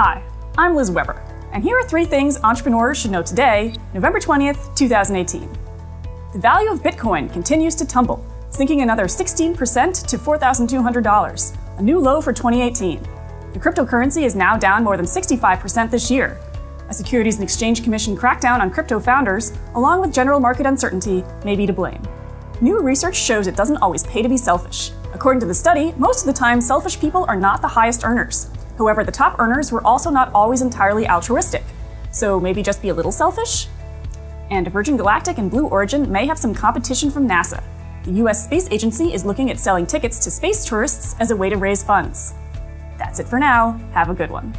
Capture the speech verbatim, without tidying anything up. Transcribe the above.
Hi, I'm Liz Weber, and here are three things entrepreneurs should know today, November twentieth, two thousand eighteen. The value of Bitcoin continues to tumble, sinking another sixteen percent to four thousand two hundred dollars, a new low for twenty eighteen. The cryptocurrency is now down more than sixty-five percent this year. A Securities and Exchange Commission crackdown on crypto founders, along with general market uncertainty, may be to blame. New research shows it doesn't always pay to be selfish. According to the study, most of the time selfish people are not the highest earners. However, the top earners were also not always entirely altruistic. So maybe just be a little selfish? And Virgin Galactic and Blue Origin may have some competition from NASA. The U S Space Agency is looking at selling tickets to space tourists as a way to raise funds. That's it for now. Have a good one.